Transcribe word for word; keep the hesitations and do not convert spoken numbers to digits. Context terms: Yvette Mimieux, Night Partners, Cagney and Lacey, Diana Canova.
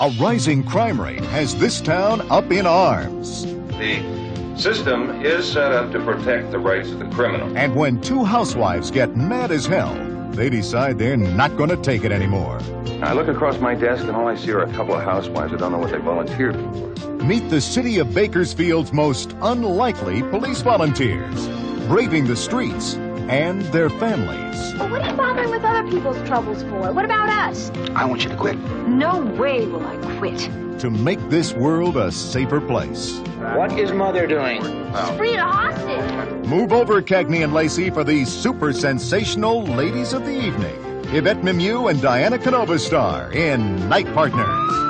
A rising crime rate has this town up in arms. The system is set up to protect the rights of the criminal. And when two housewives get mad as hell, they decide they're not going to take it anymore. I look across my desk and all I see are a couple of housewives that don't know what they volunteered for. Meet the city of Bakersfield's most unlikely police volunteers, braving the streets and their families. Well, what are you bothering with other people's troubles for? What about us? I want you to quit. No way will I quit. To make this world a safer place. What is Mother doing? Oh. She's freed a hostage. Move over, Cagney and Lacey, for the super sensational ladies of the evening. Yvette Mimieux and Diana Canova star in Night Partners.